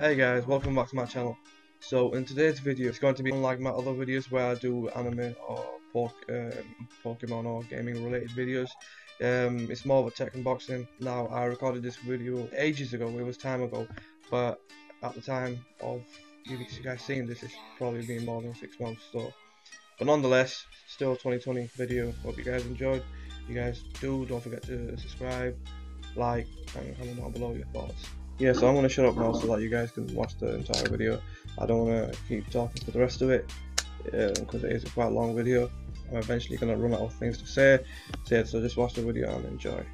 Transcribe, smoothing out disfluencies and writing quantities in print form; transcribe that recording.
Hey guys, welcome back to my channel. So in today's video, it's going to be unlike my other videos where I do anime or Pokemon or gaming related videos. It's more of a tech unboxing. Now, I recorded this video ages ago, it was time ago, but at the time of you guys seeing this, it's probably been more than 6 months. So, but nonetheless, still a 2020 video. Hope you guys enjoyed. You guys do, don't forget to subscribe, like, and comment down below your thoughts. Yeah, so I'm going to shut up now so that you guys can watch the entire video. I don't want to keep talking for the rest of it because it is a quite long video. I'm eventually going to run out of things to say, so just watch the video and enjoy.